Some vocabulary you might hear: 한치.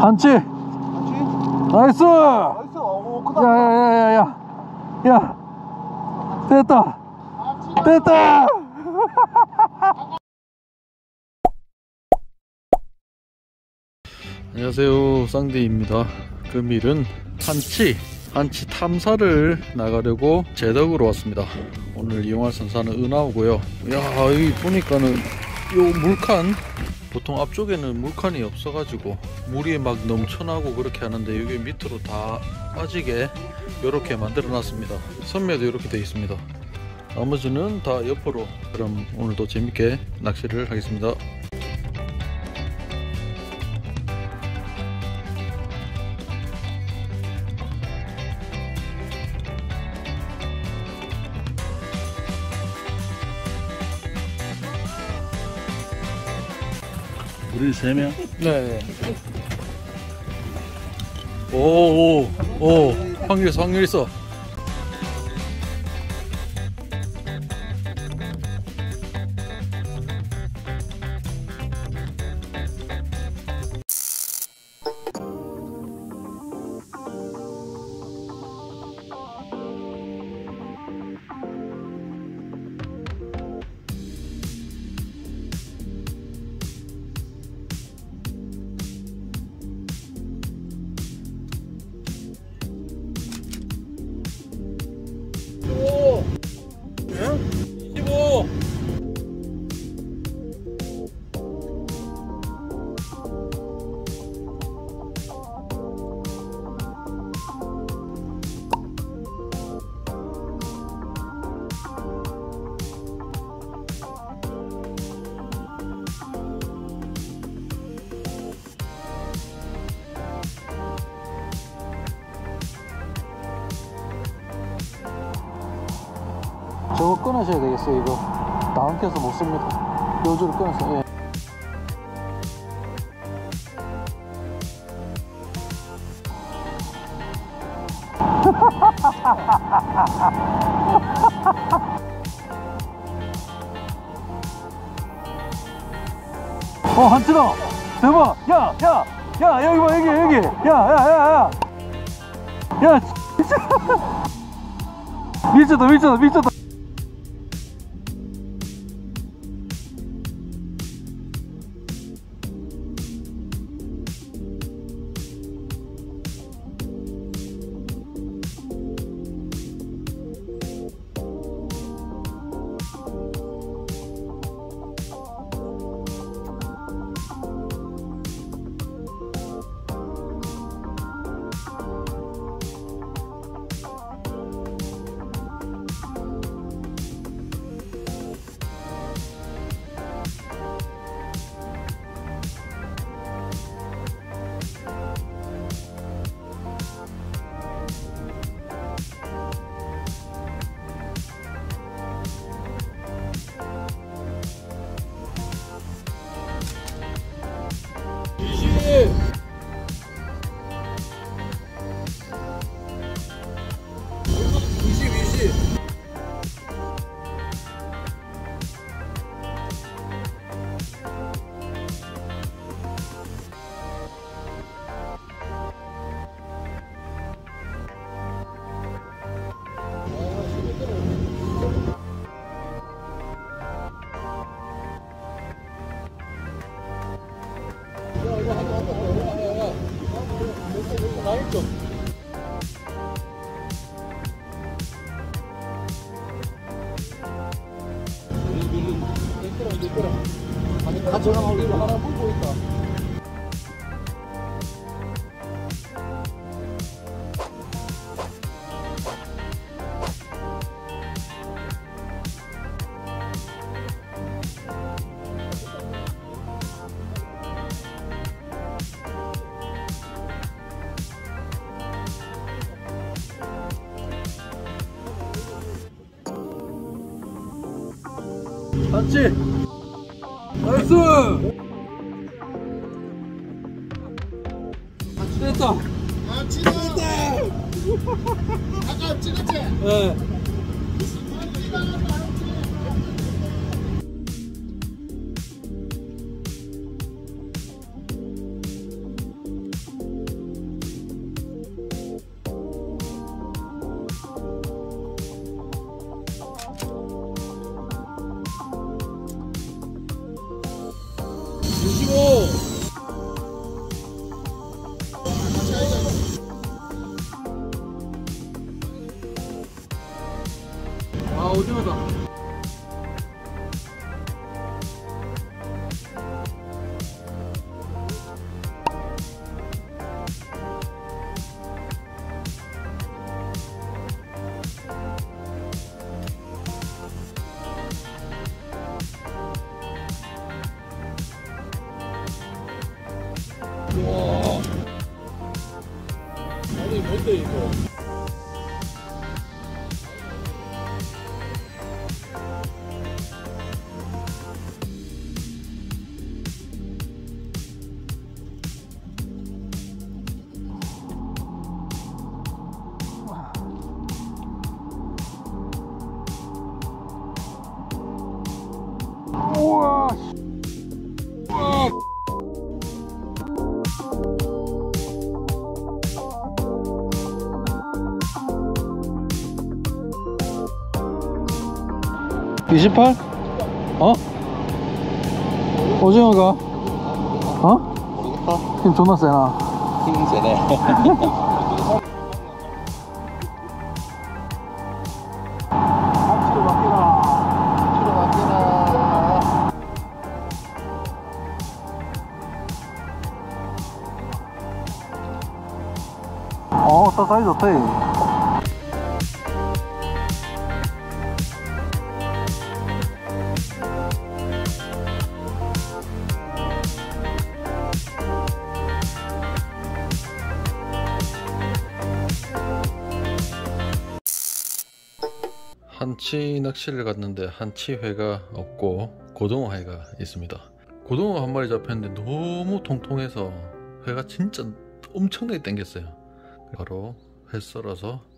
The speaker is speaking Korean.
한치. 나이스. 나이스. 야야야야야. 야. 됐다. 됐다. 안녕하세요, 쌍디입니다. 금일은 한치 탐사를 나가려고 제덕으로 왔습니다. 오늘 이용할 선사는 은하호고요. 야, 여기 보니까는 요 물칸, 보통 앞쪽에는 물칸이 없어가지고 물이 막 넘쳐나고 그렇게 하는데 여기 밑으로 다 빠지게 이렇게 만들어 놨습니다. 선매도 이렇게 돼 있습니다. 나머지는 다 옆으로. 그럼 오늘도 재밌게 낚시를 하겠습니다. 우리 3명? 네. 오. 확률 있어. 저거 끊으셔야 되겠어요. 이거 다운켜서 못 씁니다. 요주를 끊었어요. 예. 한치다. 대박. 야, 여기 봐, 여기. 야, 진짜. 미쳤다. 한치! 나이스! 됐다! 한치다! 아까 찍었지? 네. 와. 아니 뭔데 이거? 우와. 우와. 우와. 28? 어? 오징어가? 어? 모르겠다. 힘 존나 세나? 힘 세네. 다 사이 좋다. 한치 낚시를 갔는데 한치회가 없고 고등어회가 있습니다. 고등어 한 마리 잡혔는데 너무 통통해서 회가 진짜 엄청나게 땡겼어요. 바로 회 썰어서